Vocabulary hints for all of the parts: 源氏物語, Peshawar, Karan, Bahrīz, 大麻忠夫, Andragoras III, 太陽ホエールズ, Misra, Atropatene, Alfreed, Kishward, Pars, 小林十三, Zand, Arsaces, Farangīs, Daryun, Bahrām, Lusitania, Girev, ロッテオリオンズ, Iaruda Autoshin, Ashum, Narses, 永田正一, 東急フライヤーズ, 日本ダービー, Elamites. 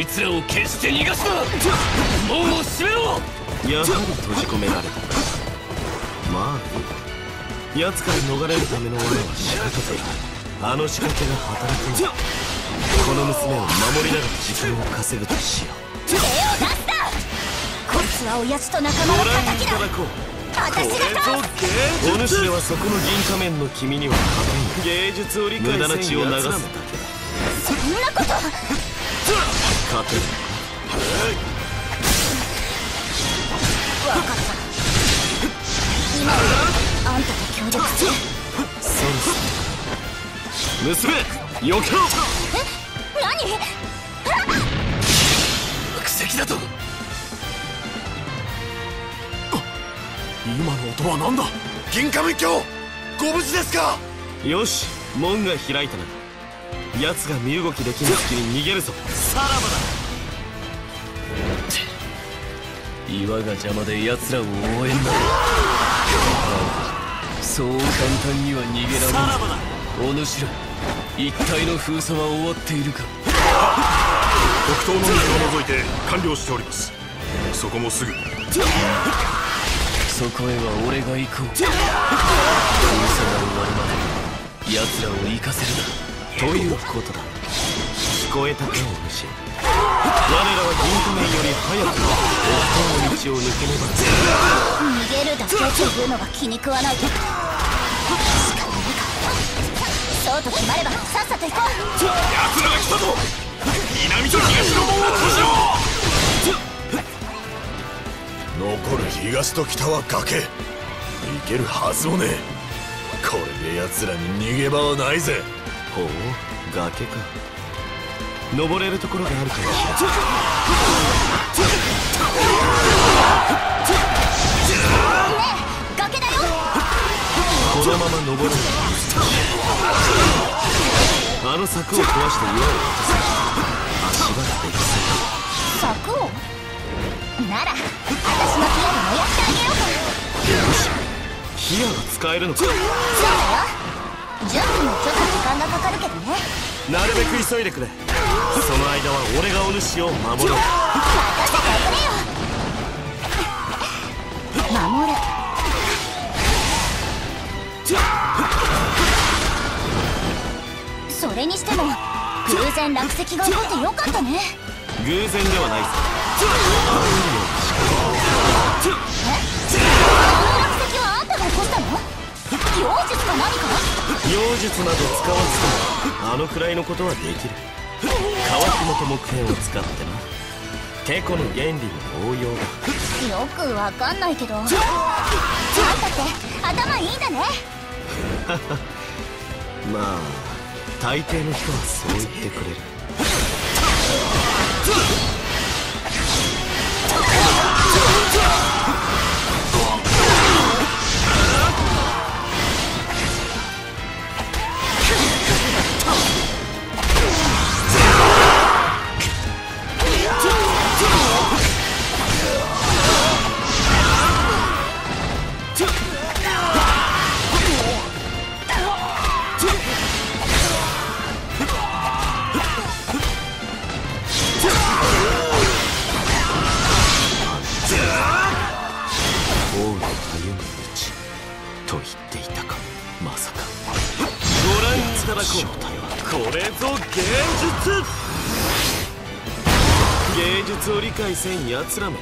いつらを決して逃がすな。門を閉めろ。やはり閉じ込められた。まあ奴から逃れるための俺は仕掛けている。あの仕掛けが働くんだ。この娘を守りながら時間を稼ぐとしよう。手を出すな。こいつは親父と仲間の敵だ。私が倒す。お主らはそこの銀仮面の君には勝てん。芸術を理解せんやつらのだけだ。無駄な血を流すだけだ。そんなこと勝てる。わかった。今あんたと協力して。そうそう娘よけろ。え何奇跡だと。今の音は何だ。銀仮面卿ご無事ですか。よし門が開いたな。奴が身動きできない隙に逃げるぞ。さらばだ。岩が邪魔で奴らを応援だ。そう簡単には逃げられない。さらばだ。お主ら一体の封鎖は終わっているか。北東の溝を除いて完了しております。そこもすぐそこへは俺が行こう。封鎖が終わるまで奴らを生かせるなということだ。聞こえたかお主。我らは銀仮面より早くお布団の道を抜けねば。逃げるだけというのが気に食わないけど。仕方ないか。そうと決まればさっさと行こう。奴らが来たぞ。南と東の門を閉じろ。残る東と北は崖。行けるはずもねえ。これで奴らに逃げ場はないぜ。ほう崖か。登れるところがあるからね。崖だよ。このまま登る。あの柵を壊して岩を落とせ。足場ができそう。柵をなら私のヒアで燃やしてあげようか。よしヒアが使えるのか。そうだよ。準備もちょっと時間がかかるけどね。なるべく急いでくれ。その間は俺がお主を守ろう。任せてくれよ。守る。それにしても偶然落石が起こってよかったね。偶然ではないさ。あの落石はあんたが起こしたの。妖術か何か。妖術など使わずともあのくらいのことはできる。乾き元木片を使ってな。テコの原理の応用だ。よくわかんないけどあんたって頭いいんだね。まあ大抵の人はそう言ってくれる。やつらめ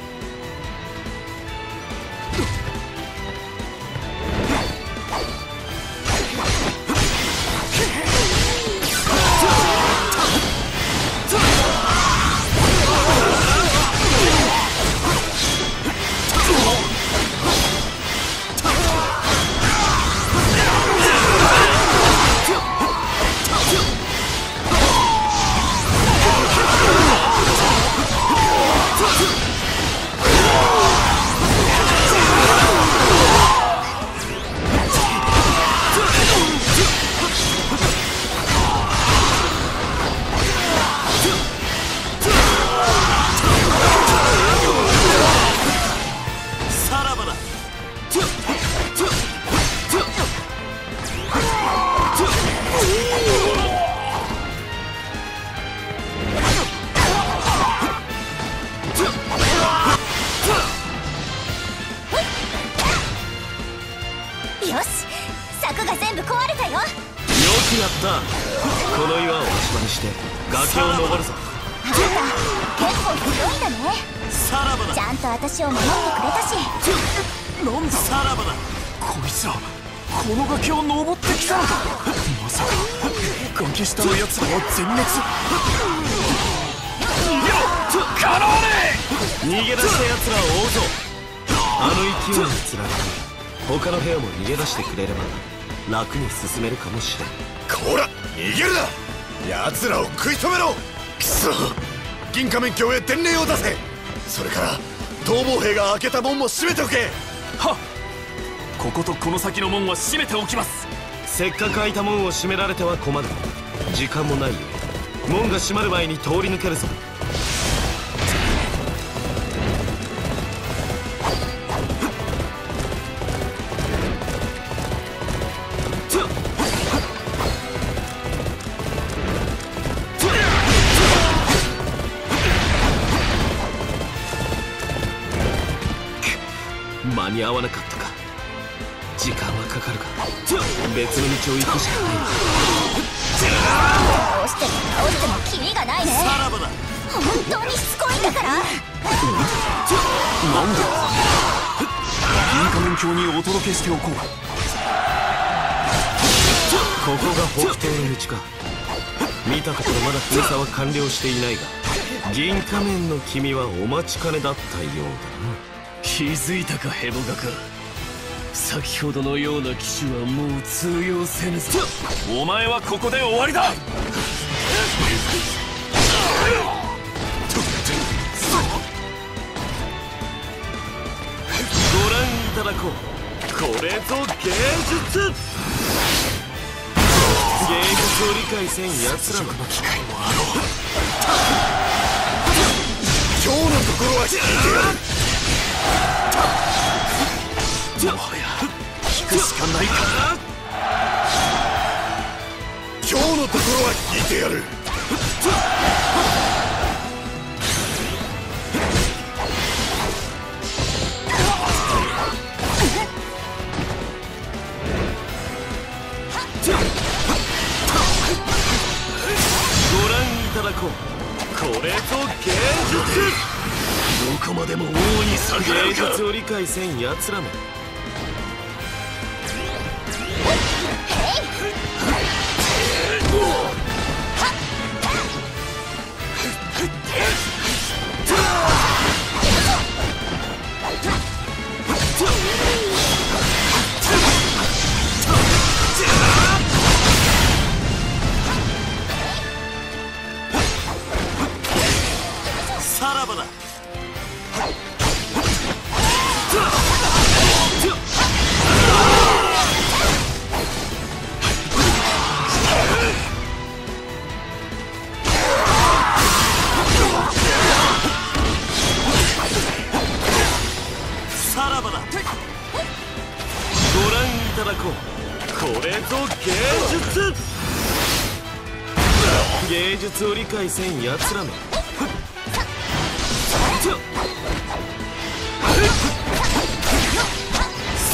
さあ、この岩を足場にして崖を登るぞ。あんた、結構強いんだね。さらばだ。ちゃんと私を守ってくれたし。なんださらばだ。こいつら、この崖を登ってきたのか。まさか、崖下の奴らを全滅。カローネ！逃げ出した奴らを追うぞ。あの勢いにつられて、他の部屋も逃げ出してくれれば楽に進めるかもしれん。こら、逃げるな。奴らを食い止めろ。くそ、銀仮面卿へ伝令を出せ。それから逃亡兵が開けた門も閉めておけ。はっ、こことこの先の門は閉めておきます。せっかく開いた門を閉められては困る。時間もないよ。門が閉まる前に通り抜けるぞ。間に合わなかったか。時間はかかるか。別の道を行くしかない。どうしても倒してもキリがないね。さらばだ。本当にしつこいんだから。なんだ、銀仮面卿にお届けしておこう。ここが北庭の道か。見たところまだ封鎖は完了していないが、銀仮面の君はお待ちかねだったようだな。気づいたか、ヘボガか。先ほどのような機種はもう通用せぬぞ。お前はここで終わりだ。ご覧いただこう。これぞ芸術。芸術を理解せん奴らの機会もあろう。今日のところは引いてやる。もはや引くしかないかな。今日のところは引いてやる。ご覧いただこう。これぞ芸術。どこまでも王に逆らうか。芸術を理解せん奴らも。さらばだ。これぞ芸術。芸術を理解せんやつらの。さ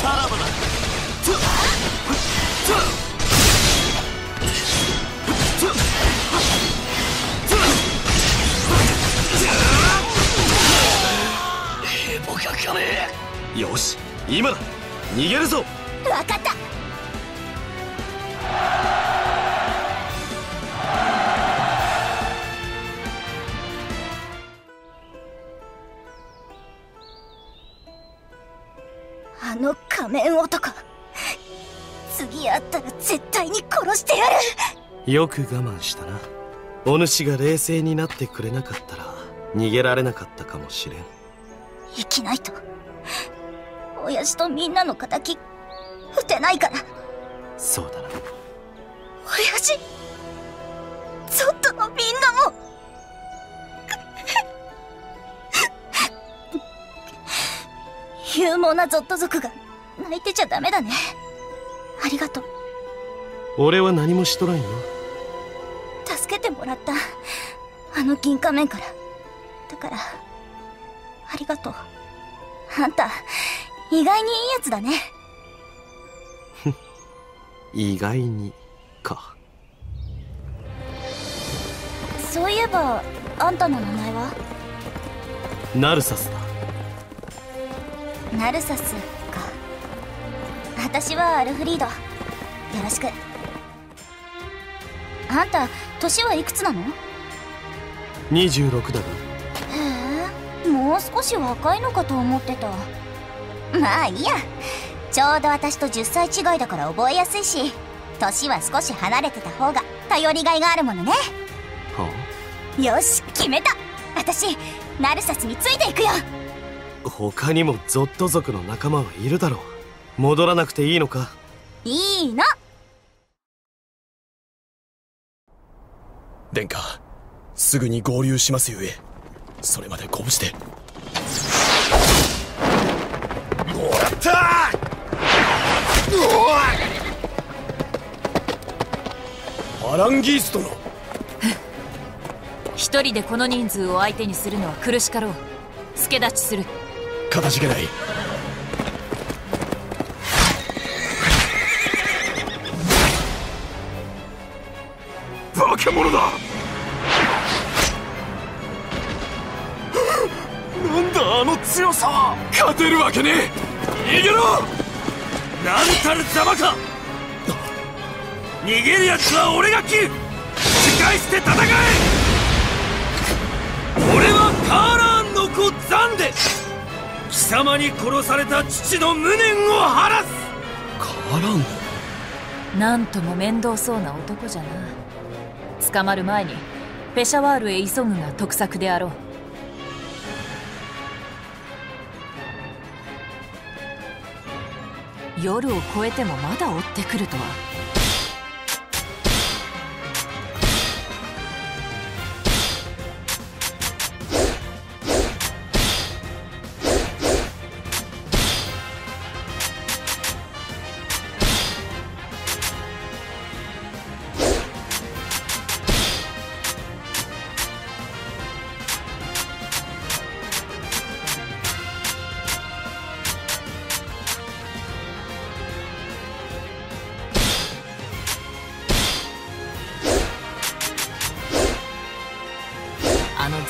らばだ。ヘボがかねえ。よし、今だ。逃げるぞ。わかった。あの仮面男、次会ったら絶対に殺してやる。よく我慢したな。お主が冷静になってくれなかったら逃げられなかったかもしれん。生きないと親父とみんなの敵撃てないから。そうだな。親父、ちょっとのみんなも。勇猛なゾット族が泣いてちゃダメだね。ありがとう。俺は何もしとらんよ。助けてもらった、あの銀仮面から。だからありがとう。あんた意外にいいやつだね。意外にか。そういえばあんたの名前はナルサスだ。ナルサスか。私はアルフリード。よろしく。あんた年はいくつなの？26だな。へえ、もう少し若いのかと思ってた。まあいいや、ちょうど私と10歳違いだから覚えやすいし、年は少し離れてた方が頼りがいがあるものね。はあ、よし決めた。私ナルサスについていくよ。他にもゾット族の仲間はいるだろう。戻らなくていいのか？いいの。殿下、すぐに合流しますゆえ、それまでご無事で。もらったー！アランギース殿。一人でこの人数を相手にするのは苦しかろう。助太刀する。かたじけない。化け物だ。なんだあの強さは。勝てるわけねえ。逃げろ、なんたるざまか。逃げるやつは俺が斬る。仕返して戦え。俺はカーラーンの子ザンで、貴様に殺された父の無念を晴らす。カーラーン、なんとも面倒そうな男じゃな。捕まる前にペシャワールへ急ぐが得策であろう。夜を越えてもまだ追ってくるとは。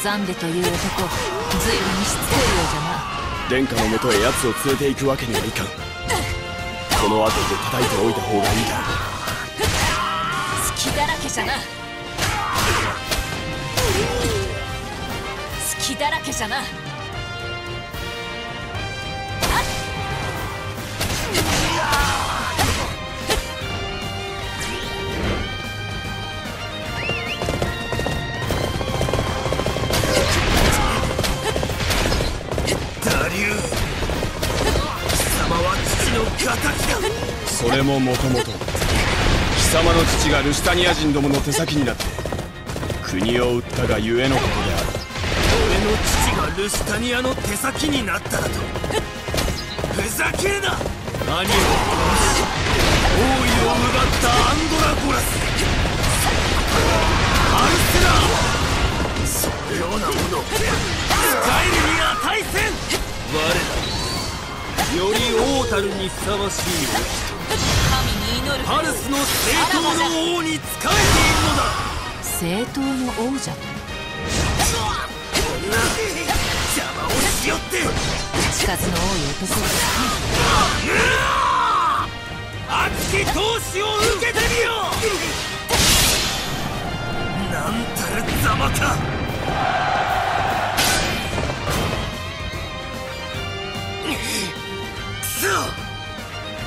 ザンデという男、ずいぶん失礼ようじゃな。殿下のもとへ奴を連れて行くわけにはいかん。この後で叩いておいた方がいいだ。隙だらけじゃな。隙だらけじゃな。それももともと貴様の父がルシタニア人どもの手先になって国を売ったがゆえのことである。俺の父がルシタニアの手先になったらと。ふざけるな。兄を殺し王位を奪ったアンドラゴラス、アルセラー。そのようなもの使えるに値せん。我らより王たるにふさわしいお人、パルスの正当の王に仕えているのだ。正当の王じゃと。女、邪魔をしよって。口数の多い男は熱き闘志を受けてみよう。なんたるざまか。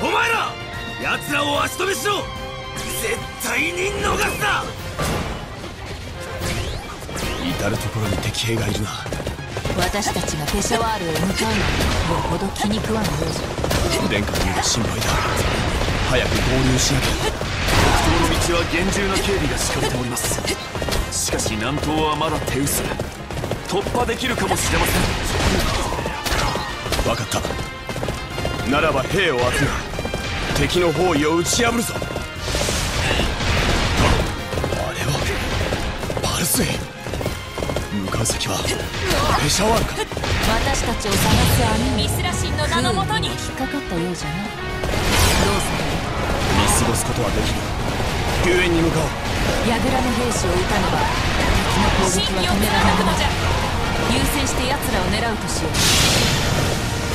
お前ら、奴らを足止めしろ。絶対に逃すな。至る所に敵兵がいるな。私たちがペシャワールへ向かうのによほど気に食わぬようじゃ。殿下の身が心配だ。早く合流しなきゃ。北東の道は厳重な警備が敷かれております。しかし南東はまだ手薄。突破できるかもしれません。分かった。ならば兵を集め、敵の包囲を打ち破るぞ。あれはパルスへ向かう先はペシャワールか。私たちを探すあのミスラ神の名のもとに引っかかったようじゃな。どうする？見過ごすことはできぬ。救援に向かおう。櫓の兵士を撃たねば敵真偽を貫くのじゃ。優先して奴らを狙うとしよ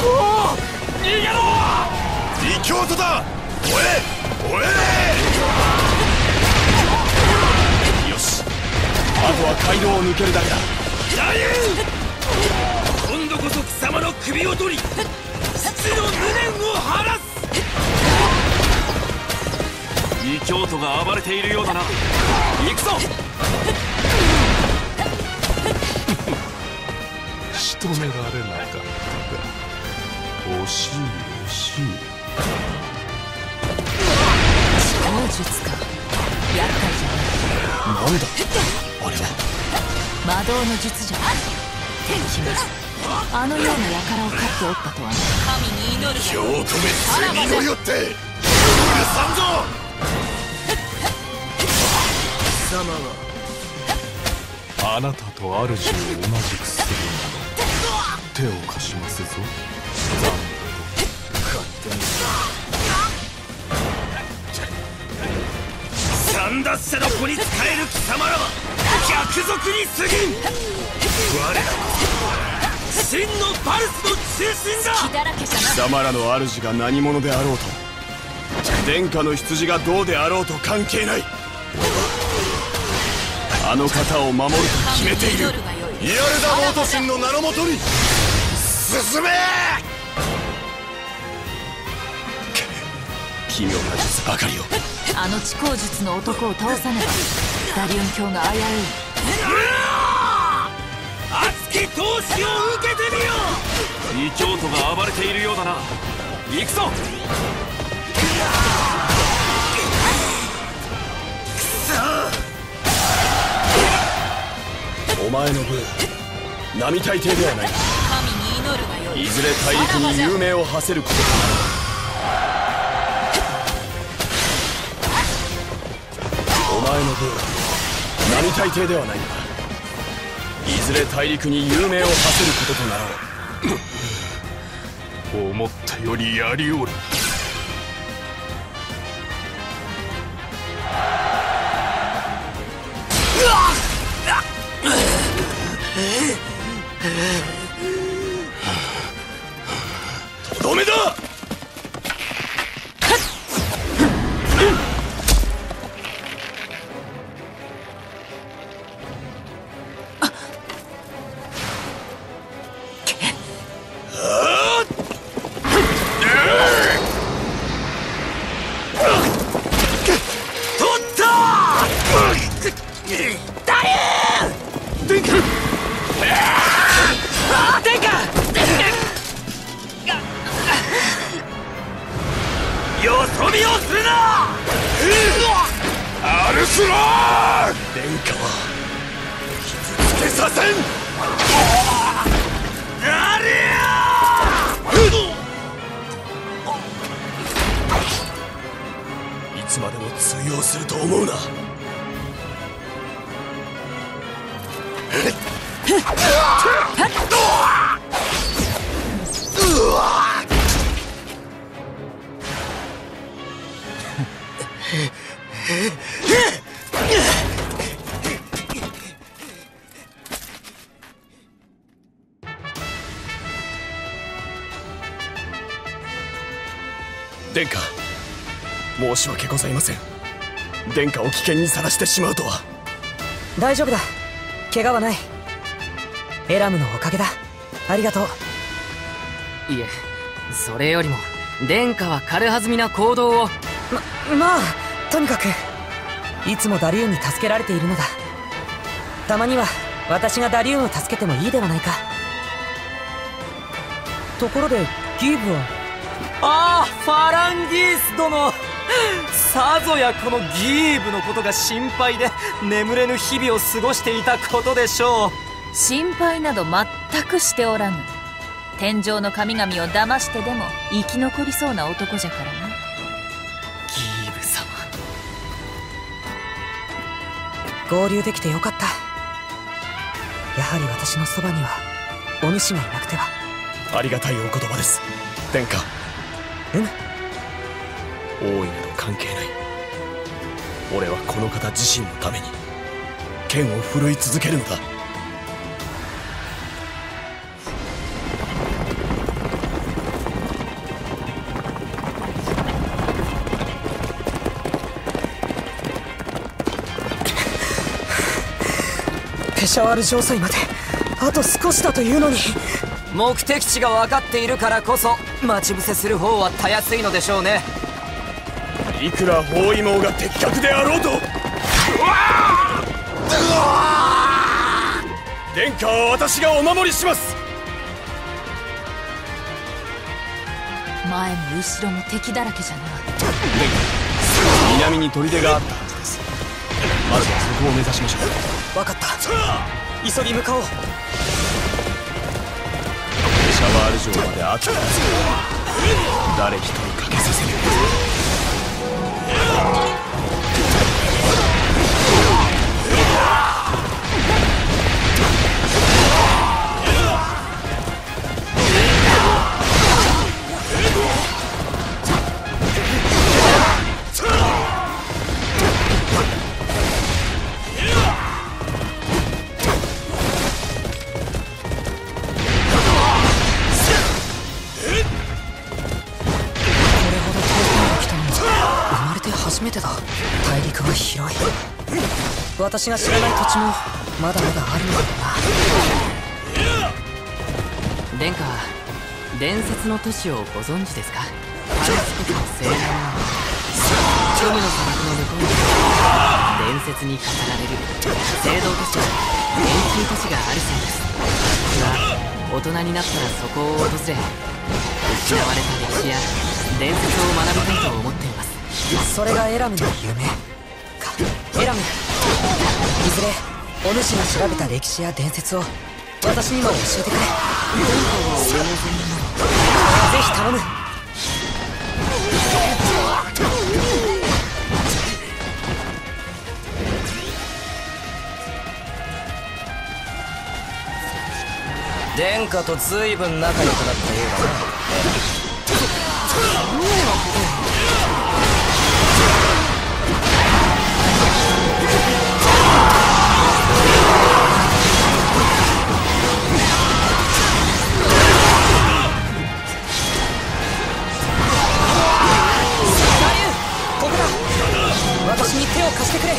う。おお、逃げろー、異教徒だ、追え追え。よし、あとは街道を抜けるだけだ。今度こそ貴様の首を取り、父の無念を晴らす。異教徒が暴れているようだな。行くぞ。仕留められなかったか。惜しい惜しい。超術か、厄介じゃない。なんだあれは。魔導の術じゃない。あのような輩を飼っておったとはね。神に祈る。京都めっせに乗り寄って許さんぞ。貴様はあなたと主を同じくするなど手を貸しますぞ。残奪者の子に仕える貴様らは逆賊に過ぎん。我らは真のパルスの中心だ。貴様らの主が何者であろうと、殿下の羊がどうであろうと関係ない。あの方を守ると決めている。イアルダ・オートシンの名のもとに進め。奇妙な術ばかりを。あの地光術の男を倒さねばダリオン卿が危うい。熱き闘志を受けてみよう。異教徒が暴れているようだな。行くぞ。お前の分並大抵ではない。神に祈る。いずれ大陸に有名を馳せることになる。お前の分並大抵ではないが、いずれ大陸に有名を馳せることとなろう。思ったよりやりおる。とどめだ。殿下、申し訳ございません。殿下を危険にさらしてしまうとは。大丈夫だ、怪我はない。エラムのおかげだ、ありがとう。いえ、それよりも殿下は軽はずみな行動を。まあとにかくいつもダリューンに助けられているのだ。たまには私がダリューンを助けてもいいではないか。ところでギーブは。ああ、ファランギース殿、さぞやこのギーブのことが心配で眠れぬ日々を過ごしていたことでしょう。心配など全くしておらぬ。天上の神々を騙してでも生き残りそうな男じゃからな。合流できてよかった。やはり私のそばにはお主がいなくては。ありがたいお言葉です殿下。王位など関係ない。俺はこの方自身のために剣を振るい続けるのだ。ペシャワール城塞まであと少しだというのに。目的地が分かっているからこそ待ち伏せする方はたやすいのでしょうね。いくら包囲網が的確であろうと。うわー、殿下は私がお守りします。前も後ろも敵だらけじゃな。南に砦があったはずです。まずはそこを目指しましょう。分かった、急ぎ向かおう。シャワール城まであと誰一人かけさせる。私が知らない土地もまだまだあるのだな。殿下、伝説の都市をご存知ですか？パレス国の西南の虚無の砂漠の向こうに伝説に語られる聖堂都市、研究都市があるそうです。僕は大人になったらそこを訪れ、失われた歴史や伝説を学びたいと思っています。それがエラムの夢か。エラム、いずれお主が調べた歴史や伝説を私にも教えてくれ。ぜひ頼む。殿下とずいぶん仲良くなったようだな。私に手を貸してくれ。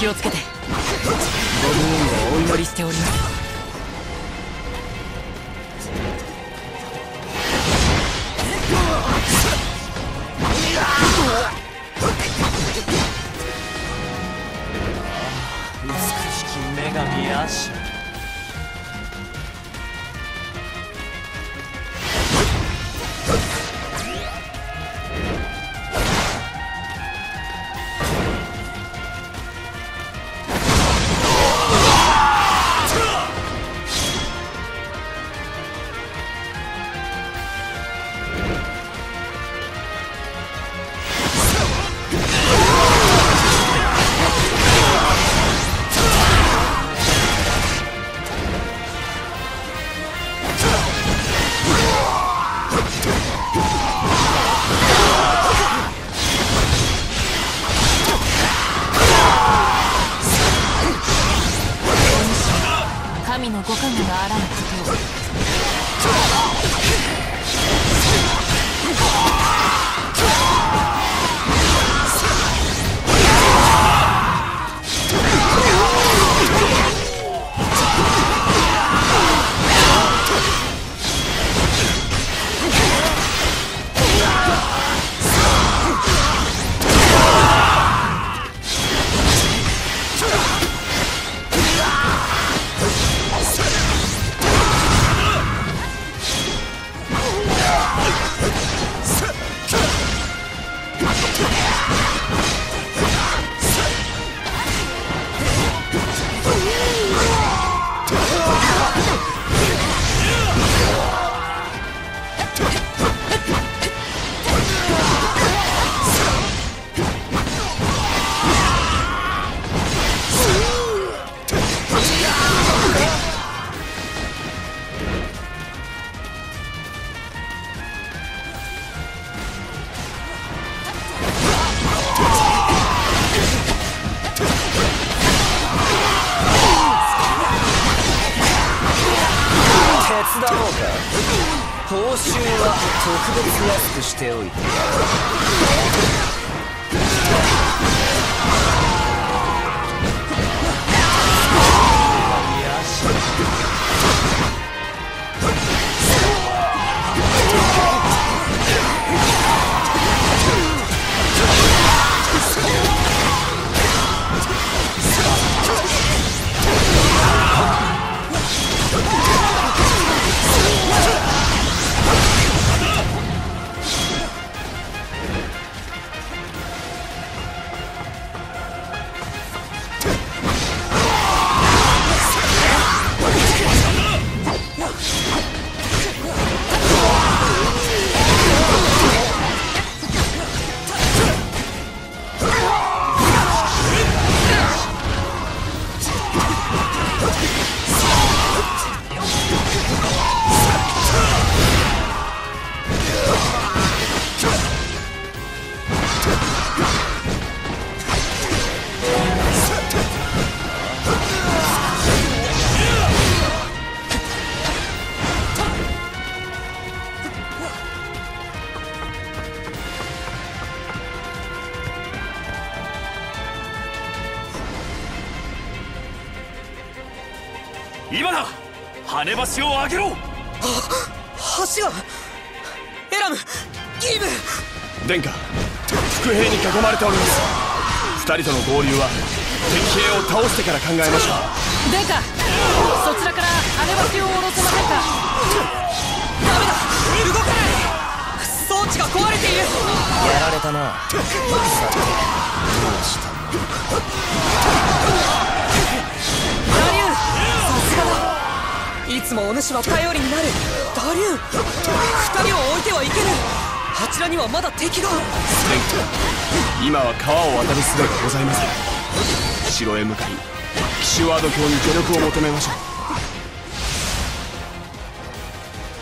気をつけて。ご無縁をお祈りしております。美しき女神アシュ。手伝おうか。報酬は特別安くしておいて。今だ、跳ね橋を上げろ。橋がエラム、ギーブ殿下、伏兵に囲まれております。二人との合流は敵兵を倒してから考えましょう。殿下、そちらから跳ね橋を下ろせませんか。ダメだ、動かない。装置が壊れている。やられたな。さて、どうしたの。いつもお主は頼りになるダリュー。二人を置いてはいけぬ。あちらにはまだ敵が。今は川を渡る術がございません。城へ向かい騎士ワード卿に助力を求めましょう。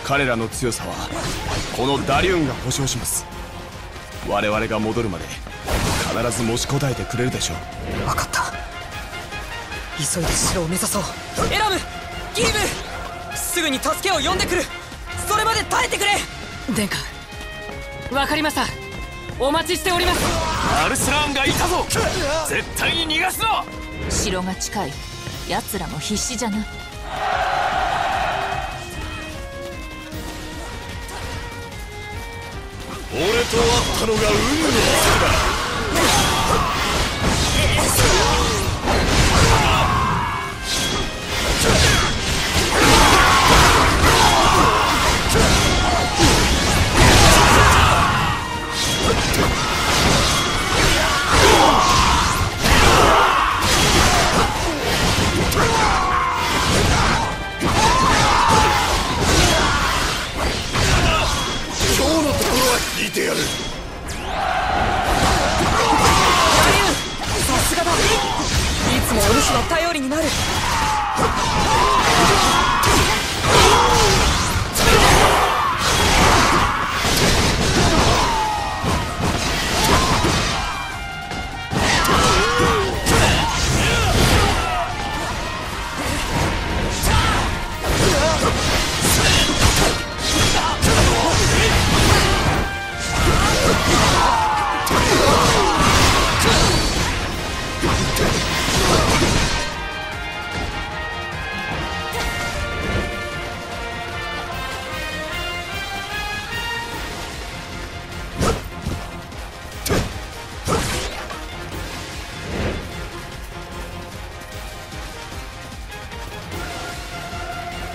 彼らの強さはこのダリューンが保証します。我々が戻るまで必ず持ちこたえてくれるでしょう。分かった、急いで城を目指そう。エラム、ギーブ、すぐに助けを呼んでくる。それまで耐えてくれ。殿下、わかりました。お待ちしております。アルスラーンがいたぞ。絶対に逃がすな。城が近い。奴らも必死じゃない。俺と会ったのが運命だ。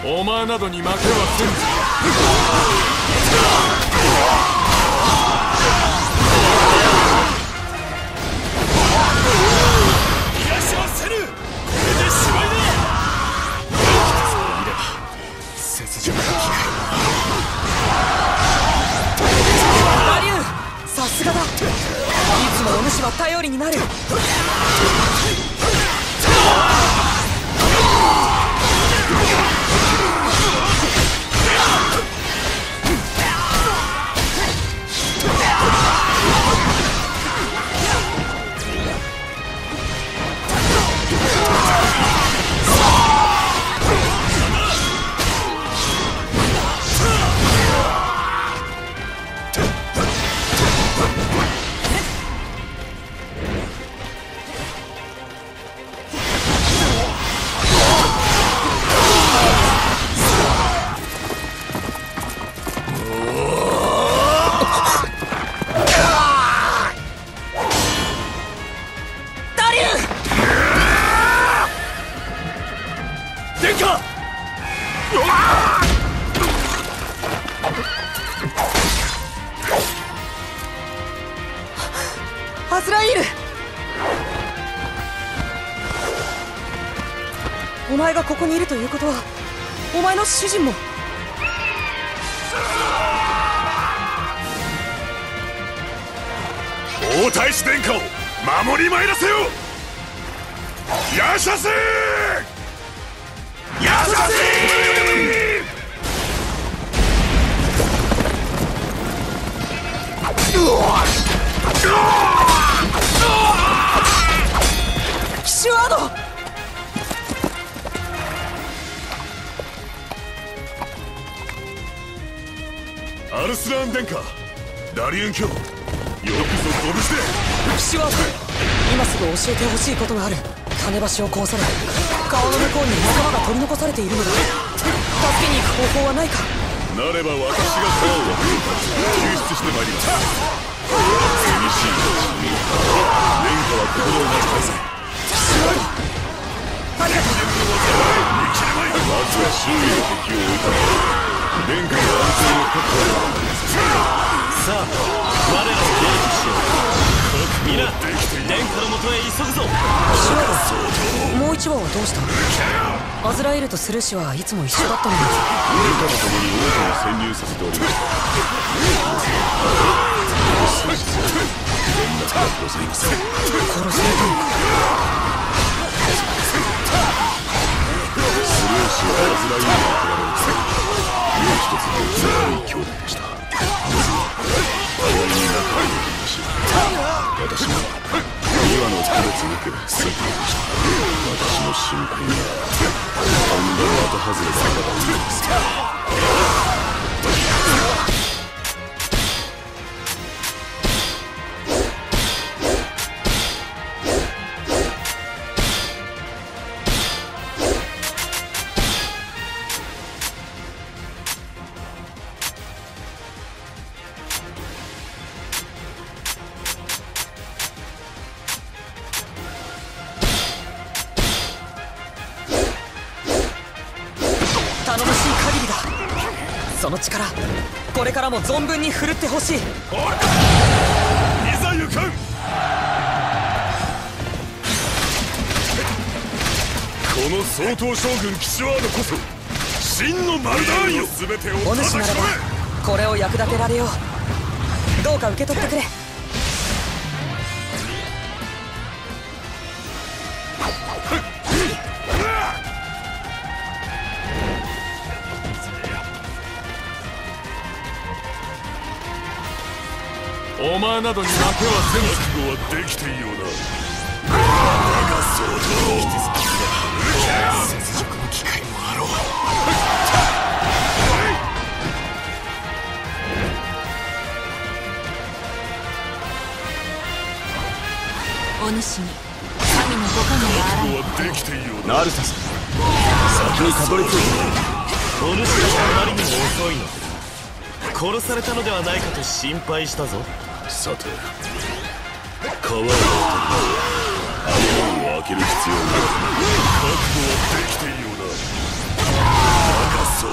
お前などに負けはせんぞ。いらっしゃいませぬ。これでしまいだ。雪辱の機会。アリュー、さすがだ。いつもお主は頼りになる。前がここにいるということはお前の主人も。王太子殿下を守りまいらせよ。やしゃせー、やしゃせー。騎士ワード。アルスラーン殿下、ダリウン卿、よくぞご無事で。騎士ワード、今すぐ教えてほしいことがある。金橋を壊さない。川の向こうに仲間が取り残されているのだ。助けに行く方法はないか。なれば私が川を救出してまいります。厳しい連覇は心をなし返せ。まずは周囲の敵を追いかけ連覇の安全を確保。さあ我らを迎撃しよう。皆連覇のもとへ急ぐぞ。騎士はもう一番はどうした？アズラエルとスルーシはいつも一緒だったのに。殿下と共に王家を潜入させております。殺されたのか。スルーシはアズラエルに憧れをつけ、もう一つの強い兄弟でした。我に仲良い私は今の区別なく全てでした。私の心配は、あんなにも後外ればならないです。その力、これからも存分に振るってほしい。いざ行く。この総統将軍キシュワードこそ真のマルダーンよ。お主ならばこれを役立てられよう。どうか受け取ってくれ。お前などに負けはせぬ。覚悟はできていような。我が総統、接触の機会もあろう。お主に神のご加護があらぬ。覚悟はできていような。成田さん、先にたどり着いた。お主があまりにも遅いの。殺されたのではないかと心配したぞ。さて、川を渡って穴を開ける必要がある。覚悟はできているようだ。我が総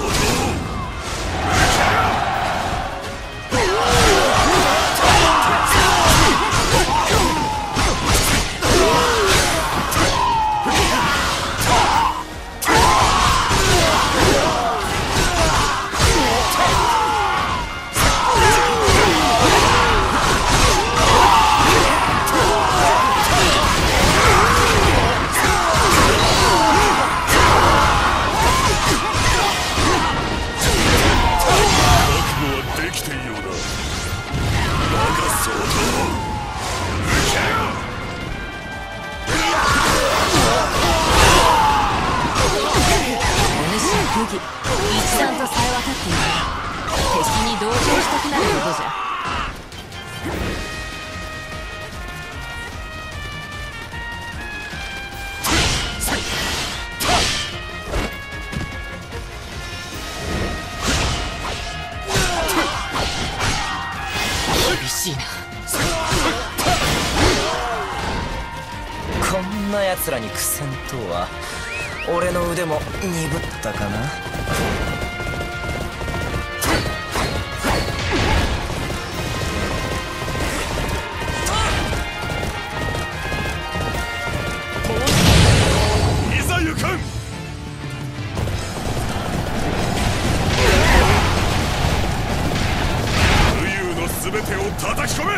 奴らに苦戦とは。俺の腕も鈍ったかな。いざ行く。叩き込め。お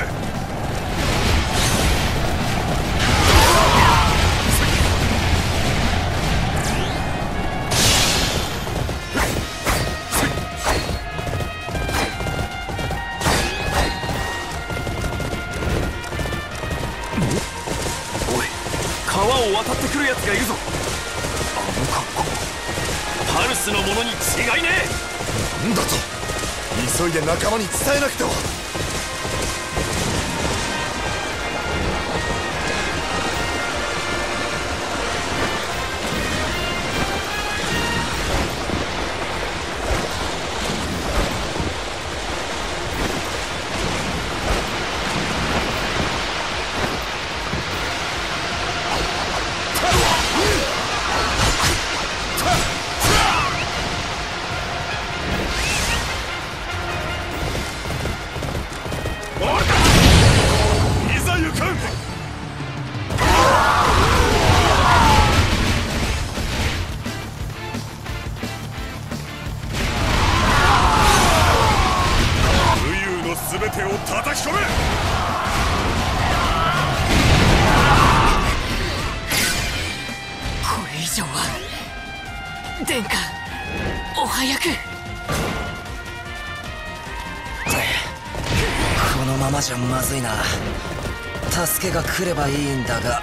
い、川を渡ってくるやつがいるぞ。あの格好、パルスのものに違いねえ。なんだと、急いで仲間に伝えなくては。殿下、お早く。このままじゃまずいな。助けが来ればいいんだが。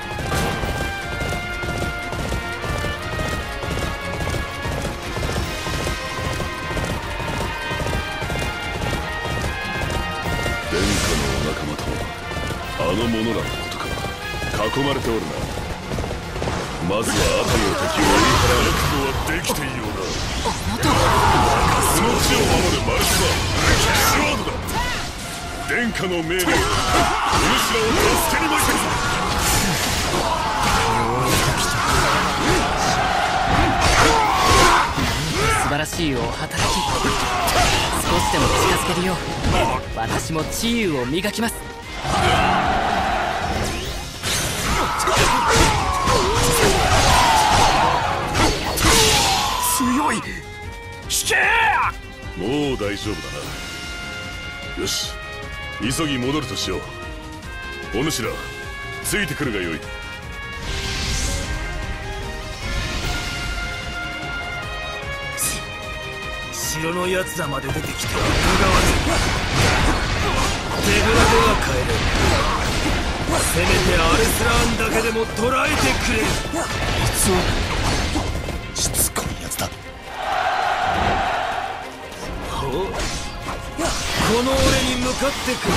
殿下のお仲間とあの者らのことか。囲まれておるな。まずは辺りの敵を追い払うことはできていようだ。あなたはその地を守るマルチマン、シュワードだ。殿下の命令、お主らを助けにまいったぞ。素晴らしいお働き、少しでも近づけるよう私も治癒を磨きます。もう大丈夫だな。よし、急ぎ戻るとしよう。お主らついてくるがよい。城のやつらまで出てきて疑わず、手ぶらでは帰れる。せめてアレスラーンだけでも捕らえてくれ。いつもしつこいやつだ。この俺に向かってくる。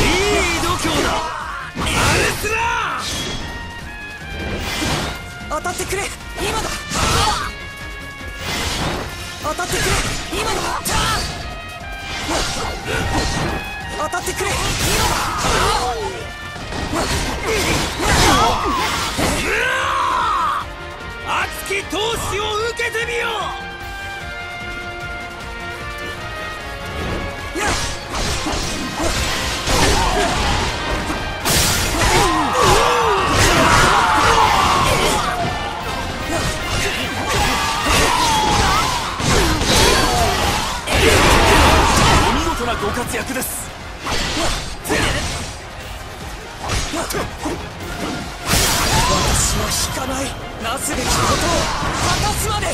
いい度胸だ、アレスラー。当たってくれ、今だ。当たってくれ、今だ。当たってくれ、今だ。熱き闘志を受けてみよう。ご活躍です。私は引かない。なすべきことを果たすまで。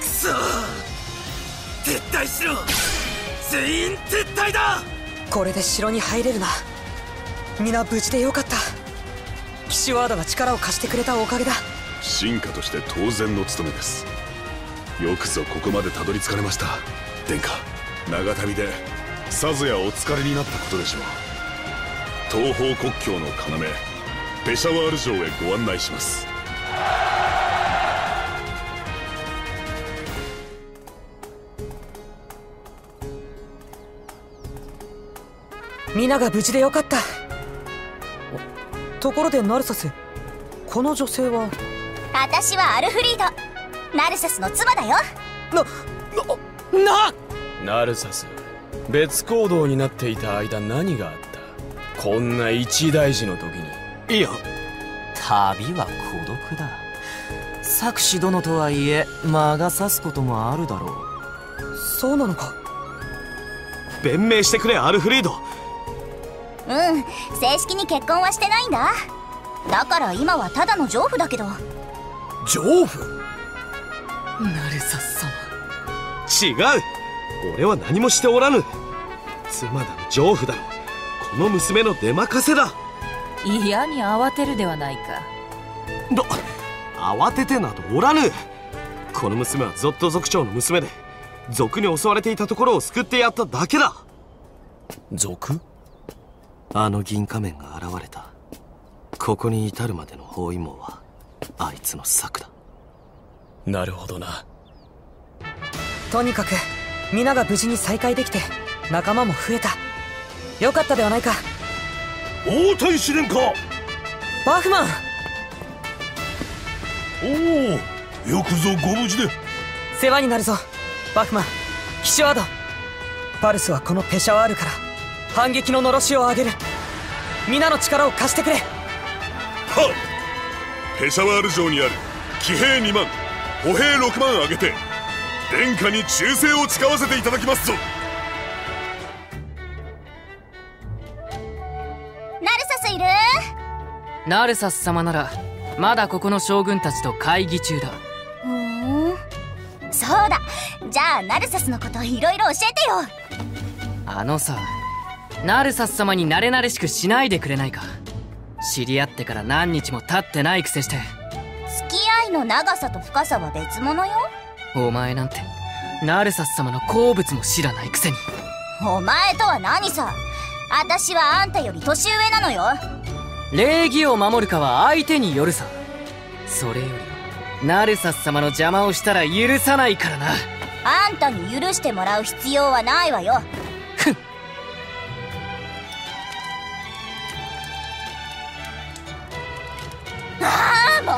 くそ、撤退しろ。全員撤退だ。これで城に入れるな。皆無事でよかった。騎士ワードが力を貸してくれたおかげだ。進化として当然の務めです。よくぞここまでたどり着かれました。殿下、長旅でさぞやお疲れになったことでしょう。東方国境の要、ペシャワール城へご案内します。皆が無事でよかった。ところでナルサス、この女性は。私はアルフリード、ナルサスの妻だよ。ナルサス、別行動になっていた間何があった。こんな一大事の時に。いや、旅は孤独だ。策士殿とはいえ間が差すこともあるだろう。そうなのか。弁明してくれ、アルフリード。うん、正式に結婚はしてないんだ。だから今はただの丈夫だけど。丈夫？ナルサ様。違う、俺は何もしておらぬ。妻だの丈夫だの、この娘の出任せだ。嫌に慌てるではないか。慌ててなどおらぬ。この娘はゾット族長の娘で、族に襲われていたところを救ってやっただけだ。族？あの銀仮面が現れた。ここに至るまでの包囲網はあいつの策だ。なるほどな。とにかく皆が無事に再会できて仲間も増えた。よかったではないか。応対試練か、バフマン。おお、よくぞご無事で。世話になるぞバフマン。騎士ワードパルスはこのペシャワールから反撃ののろしを上げる。皆の力を貸してくれ。はっ。ペシャワール城にある騎兵2万歩兵6万上げて殿下に忠誠を誓わせていただきますぞ。ナルサスいる？ナルサス様ならまだここの将軍たちと会議中だ。ふん、そうだ。じゃあナルサスのこといろいろ教えてよ。あのさ、ナルサス様に慣れ慣れしくしないでくれないか。知り合ってから何日も経ってないくせして。付き合いの長さと深さは別物よ。お前なんてナルサス様の好物も知らないくせに。お前とは何さ。私はあんたより年上なのよ。礼儀を守るかは相手によるさ。それよりナルサス様の邪魔をしたら許さないからな。あんたに許してもらう必要はないわよ。ふん。ああ、も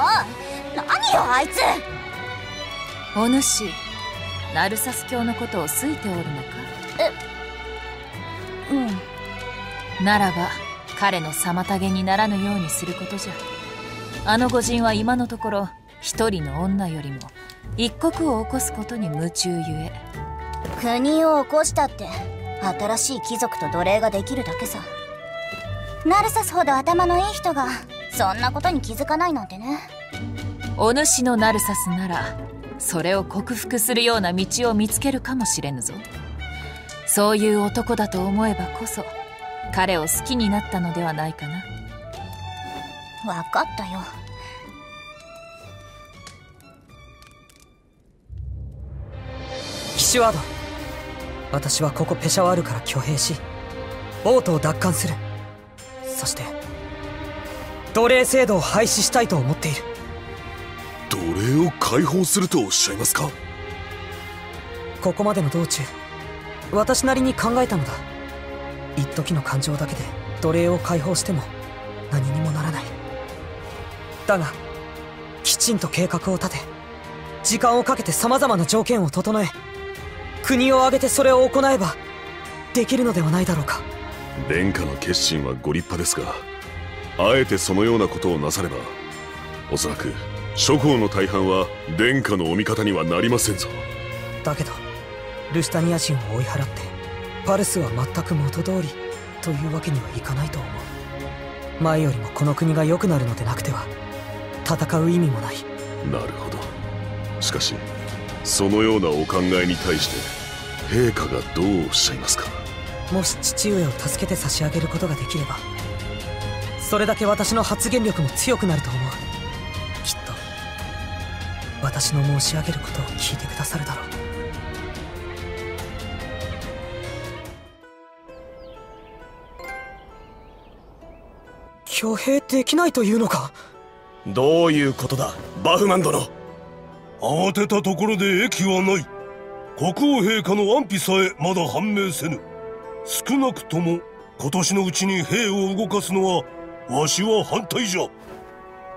う何よあいつ。お主、ナルサス教のことを好いておるのか。うん。ならば彼の妨げにならぬようにすることじゃ。あの御人は今のところ一人の女よりも一国を起こすことに夢中ゆえ。国を起こしたって新しい貴族と奴隷ができるだけさ。ナルサスほど頭のいい人がそんなことに気づかないなんてね。お主のナルサスならそれを克服するような道を見つけるかもしれぬぞ。そういう男だと思えばこそ彼を好きになったのではないかな。分かったよ。騎士ワード、私はここペシャワールから挙兵し王都を奪還する。そして奴隷制度を廃止したいと思っている。奴隷を解放するとおっしゃいますか。ここまでの道中私なりに考えたのだ。一時の感情だけで奴隷を解放しても何にもならない。だがきちんと計画を立て時間をかけて様々な条件を整え国を挙げてそれを行えばできるのではないだろうか。殿下の決心はご立派ですが、あえてそのようなことをなさればおそらく諸侯の大半は殿下のお味方にはなりませんぞ。だけどルシタニア人を追い払ってパルスは全く元通りというわけにはいかないと思う。前よりもこの国が良くなるのでなくては戦う意味もない。なるほど。しかしそのようなお考えに対して陛下がどうおっしゃいますか。もし父上を助けて差し上げることができればそれだけ私の発言力も強くなると思う。きっと私の申し上げることを聞いてくださるだろう。挙兵できないというのか。どういうことだバフマン殿。慌てたところで益はない。国王陛下の安否さえまだ判明せぬ。少なくとも今年のうちに兵を動かすのはわしは反対じゃ。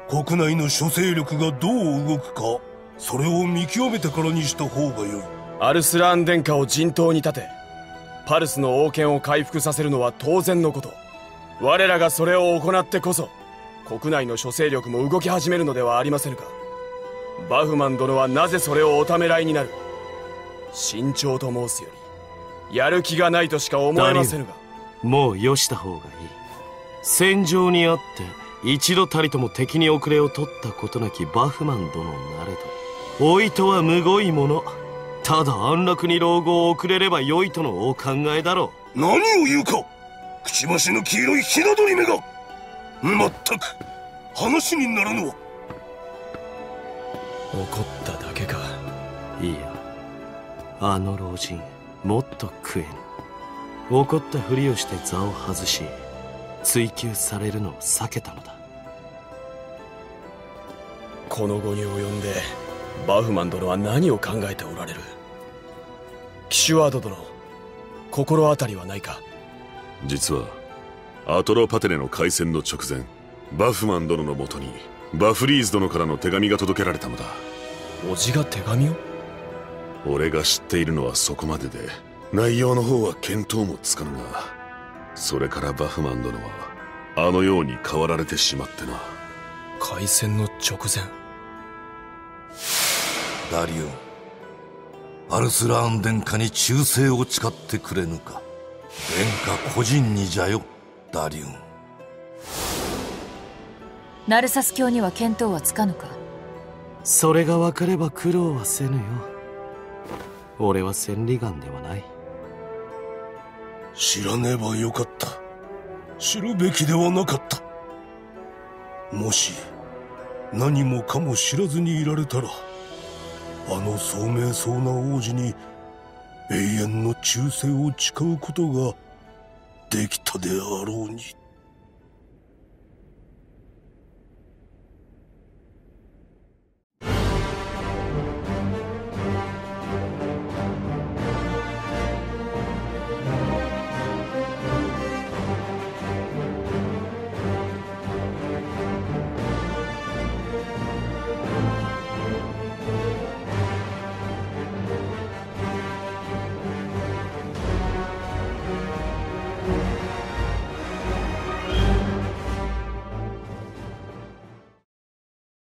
国内の諸勢力がどう動くか、それを見極めてからにした方がよい。アルスラーン殿下を陣頭に立てパルスの王権を回復させるのは当然のこと。我らがそれを行ってこそ国内の諸勢力も動き始めるのではありませぬか。バフマン殿はなぜそれをおためらいになる。慎重と申すよりやる気がないとしか思えませぬが。もうよした方がいい。戦場にあって一度たりとも敵に遅れを取ったことなきバフマン殿なれど、老いとはむごいもの。ただ安楽に老後を遅れればよいとのお考えだろう。何を言うか。くちばしの黄色いひな鳥目が。まったく話にならぬわ。怒っただけか。いや、あの老人もっと食えぬ。怒ったふりをして座を外し追及されるのを避けたのだ。この後に及んでバフマン殿は何を考えておられる。キシュワード殿、心当たりはないか。実はアトロパテネの開戦の直前、バフマン殿のもとにバフリーズ殿からの手紙が届けられたのだ。おじが手紙を。俺が知っているのはそこまでで、内容の方は見当もつかぬが、それからバフマン殿はあのように変わられてしまってな。開戦の直前。ダリオン、アルスラーン殿下に忠誠を誓ってくれぬか。殿下個人にじゃよ、ダリオン。ナルサス卿には見当はつかぬか。それが分かれば苦労はせぬよ。俺は千里眼ではない。知らねばよかった。知るべきではなかった。もし何もかも知らずにいられたら、あの聡明そうな王子に永遠の忠誠を誓うことができたであろうに。